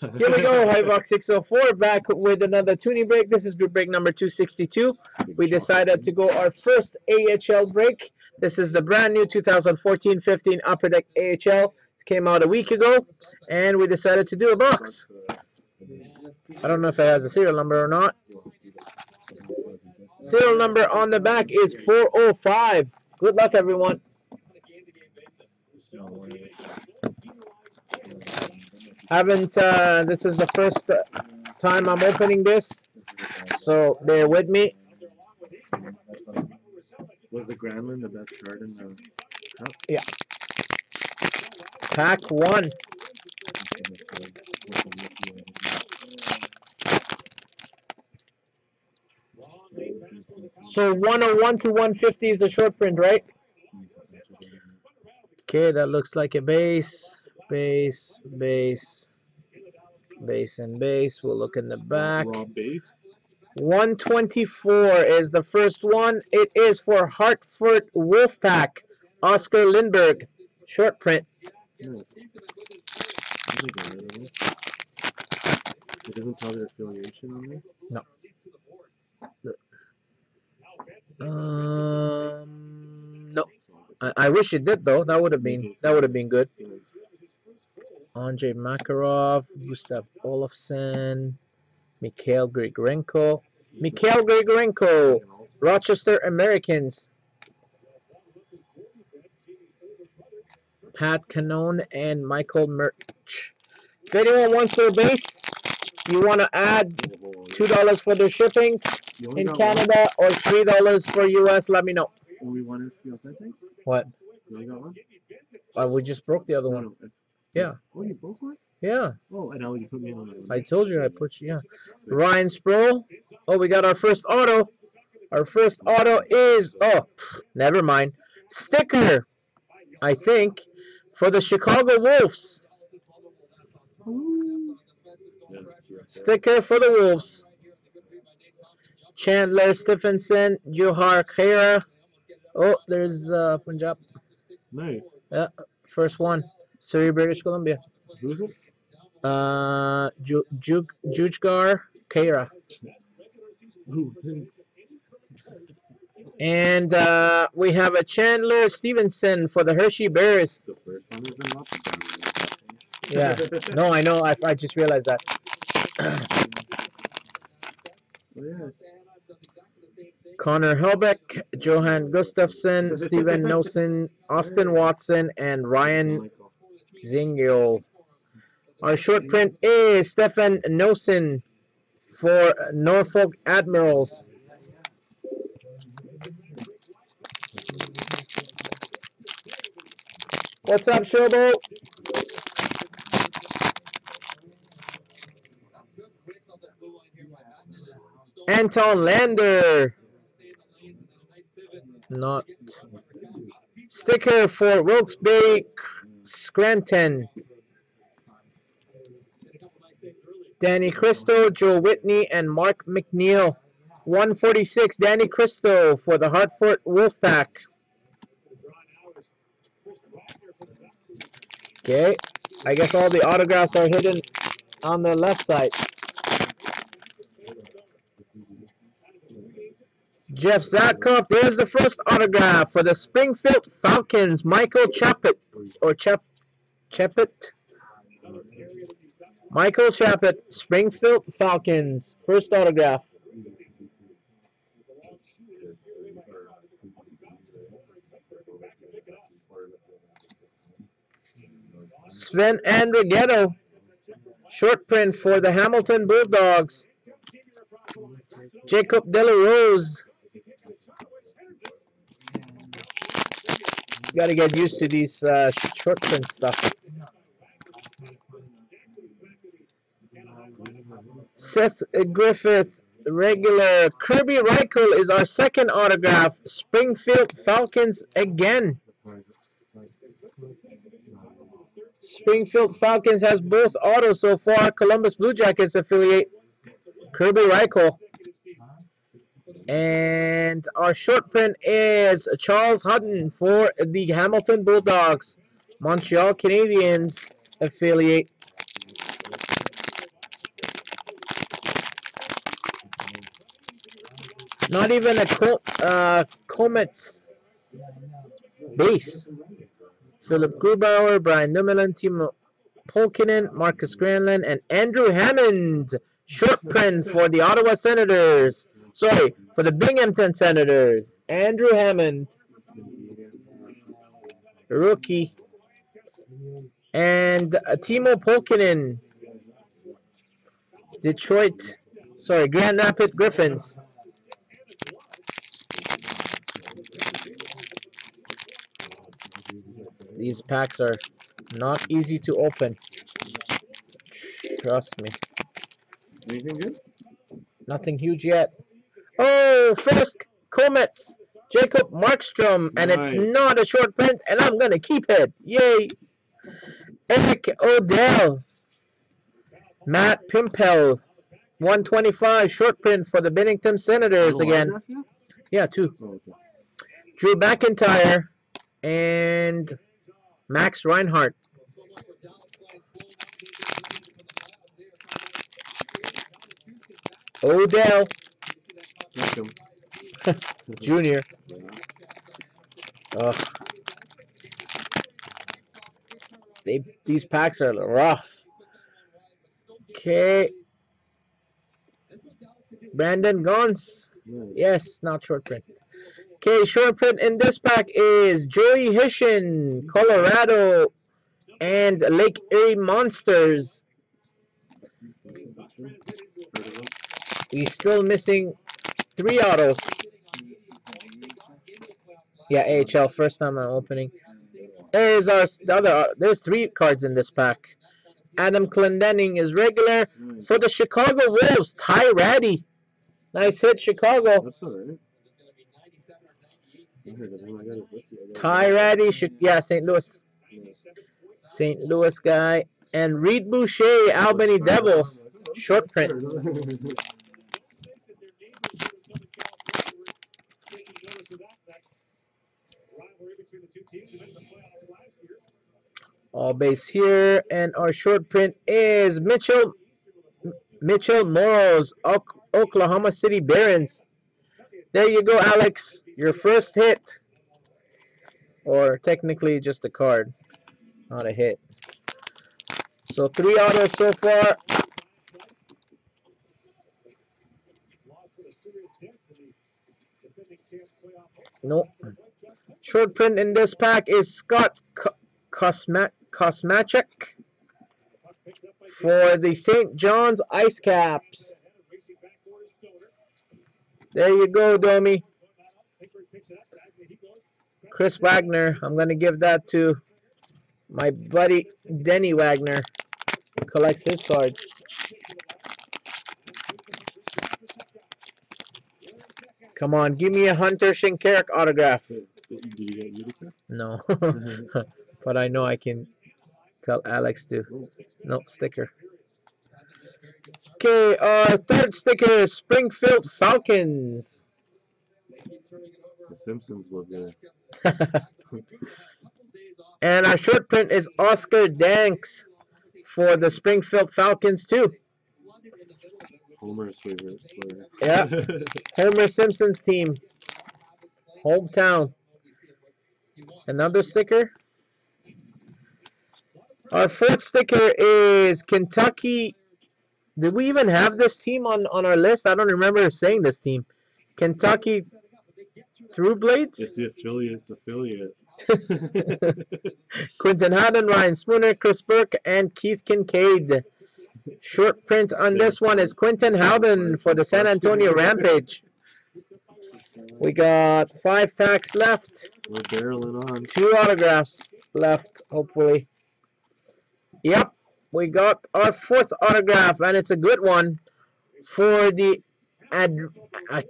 Here we go, Hobbybox 604, back with another tuning break. This is break number 262. We decided to go our first AHL break. This is the brand new 2014-15 Upper Deck AHL. It came out a week ago, and we decided to do a box. I don't know if it has a serial number or not. Serial number on the back is 405. Good luck, everyone. This is the first time I'm opening this, so bear with me. Was the Gremlin the best card in the cup? Yeah. Pack one. So 101 to 150 is the short print, right? Okay, that looks like a base. Base, base, base, and base. We'll look in the back. 124 is the first one. It is for Hartford Wolfpack, Oscar Lindbergh, short print. It doesn't have an affiliation on there? No. No. I wish it did though. That would have been good. Andre Makarov, Gustav Olofsson, Mikhail Grigorenko. Mikhail Grigorenko, Rochester Americans. Pat Canone and Michael Merch. If anyone wants their base, you want to add $2 for their shipping in Canada or $3 for US, let me know. We want to be authentic? What? You only got one? We just broke the other one. Yeah. Oh, you broke one? Yeah. Oh, and now you put me on it. I told you I put you, yeah. Ryan Sproul. Oh, we got our first auto. Our first auto is, oh, never mind. Sticker, I think, for the Chicago Wolves. Ooh. Sticker for the Wolves. Chandler Stephenson, Johar Khaira. Oh, there's Punjab. Nice. Yeah, first one. Surrey, British Columbia. Who's it? Johar Khaira. And we have a Chandler Stephenson for the Hershey Bears. The first one is in Washington. Yeah. No, I know. I just realized that. Connor Helbeck, Johan Gustafsson, Steven Nelson, Austin Watson, and Ryan Zingle. Our short print is Stefan Nosen for Norfolk Admirals. What's up, Shobo? Anton Lander. Not. Sticker for Wilkes-Barre, Scranton. Danny Christo, Joe Whitney, and Mark McNeil. 146, Danny Christo for the Hartford Wolfpack. Okay, I guess all the autographs are hidden on the left side. Jeff Zatkoff, there's the first autograph for the Springfield Falcons, Michael Chaput, or Chaput? Michael Chaput, Springfield Falcons, first autograph. Sven Andrighetto, short print for the Hamilton Bulldogs. Jacob De La Rose. Got to get used to these short print stuff. Seth Griffith, regular. Kirby Reichel is our second autograph. Springfield Falcons again. Springfield Falcons has both autos so far. Columbus Blue Jackets affiliate. Kirby Reichel. And our short print is Charles Hutton for the Hamilton Bulldogs, Montreal Canadiens affiliate. Not even a Comets base. Philip Grubauer, Brian Numelin, Timo Polkinen, Marcus Granlund, and Andrew Hammond. Short print for the Ottawa Senators. Sorry, for the Binghamton Senators. Andrew Hammond. Rookie. And Timo Polkinen. Detroit. Sorry, Grand Rapids Griffins. These packs are not easy to open. Trust me. Anything good? Nothing huge yet. Oh, first Comets, Jacob Markstrom, and nice. It's not a short print, and I'm gonna keep it. Yay! Eric Odell, Matt Pimpel, 125 short print for the Bennington Senators again. Yeah, two. Oh, okay. Drew McIntyre and Max Reinhardt. Odell Junior. Ugh. These packs are rough. Okay. Brandon Gauntz. Yes, not short print. Okay, short print in this pack is Joey Heshin, Colorado, and Lake Erie Monsters. We're still missing three autos. Yeah, AHL, first time I'm opening. There's our other. There's three cards in this pack. Adam Clendenning is regular. For the Chicago Wolves, Ty Raddy. Nice hit, Chicago. That's all right. Ty Raddy, yeah, St. Louis. St. Louis guy. And Reed Boucher, Albany Devils. Short print. All base here, and our short print is Mitchell Morrows, Oklahoma City Barons. There you go, Alex. Your first hit, or technically just a card, not a hit. So three autos so far. Nope. Short print in this pack is Scott Kosmachek for the St. John's Ice Caps. There you go, Domi. Chris Wagner. I'm going to give that to my buddy Denny Wagner. Collects his cards. Come on, give me a Hunter Shinkarik autograph. No, but I know I can tell Alex to. No, sticker. Okay, our third sticker is Springfield Falcons. The Simpsons love that. And our short print is Oscar Danks for the Springfield Falcons too. Homer's favorite player. Yeah, Homer Simpson's team, hometown. Another sticker. Our fourth sticker is Kentucky. Did we even have this team on our list? I don't remember saying this team. Kentucky Through Blades. It's the affiliate's affiliate. Quinton Howden, Ryan Spooner, Chris Burke, and Keith Kincaid. Short print on this one is Quinton Howden for the San Antonio Rampage. We got 5 packs left. We're barreling on. 2 autographs left, hopefully. Yep, we got our 4th autograph, and it's a good one for the Adirondack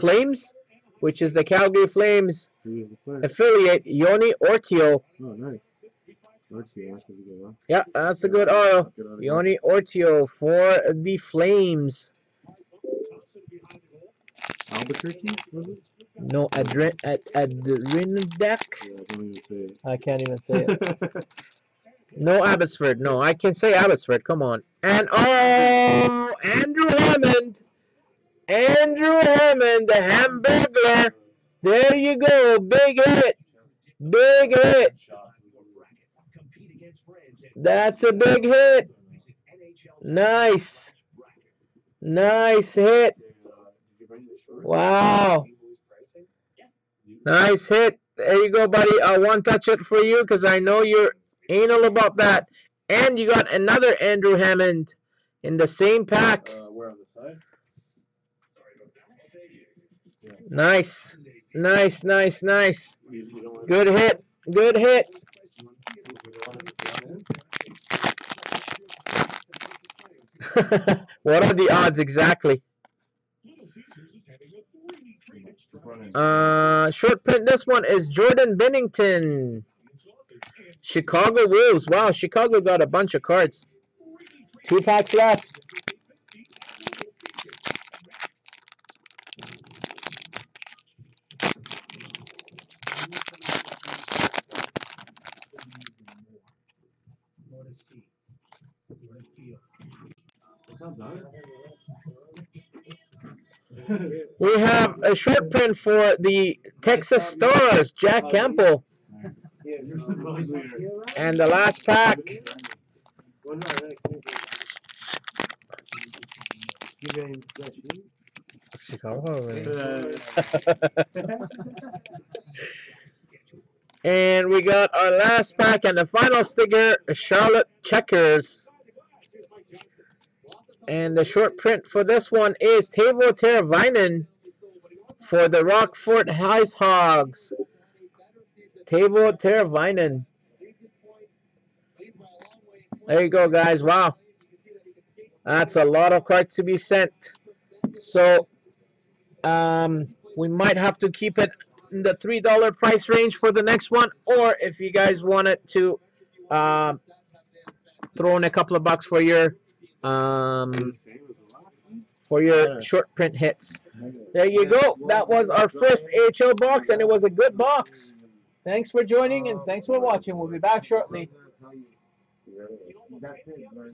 Flames, which is the Calgary Flames affiliate, Yoni Ortio. Oh, nice. Yeah, that's a good auto. Yoni Ortio for the Flames. Albuquerque? Was it? No, Adirondack. Yeah, I can't even say it. No Abbotsford. No, I can say Abbotsford. Come on. And oh, Andrew Hammond. Andrew Hammond, the hamburger. There you go. Big hit. Big hit. That's a big hit. Nice. Nice hit. Wow. Nice hit. There you go, buddy. I want to touch it for you because I know you're anal about that. And you got another Andrew Hammond in the same pack. Nice. Nice, nice, nice. Good hit. Good hit. What are the odds exactly? Short print, this one is Jordan Binnington. Chicago Wolves. Wow, Chicago got a bunch of cards. 2 packs left. We have a short print for the Texas Stars, Jack Campbell. And the last pack. And we got our last pack and the final sticker, Charlotte Checkers. And the short print for this one is Teuvo Teravainen for the Rockford Ice Hogs. Teuvo Teravainen. There you go, guys. Wow. That's a lot of cards to be sent. So we might have to keep it in the $3 price range for the next one. Or if you guys wanted to throw in a couple of bucks for your short print hits. There you go. That was our first AHL box, and it was a good box. Thanks for joining, and thanks for watching. We'll be back shortly.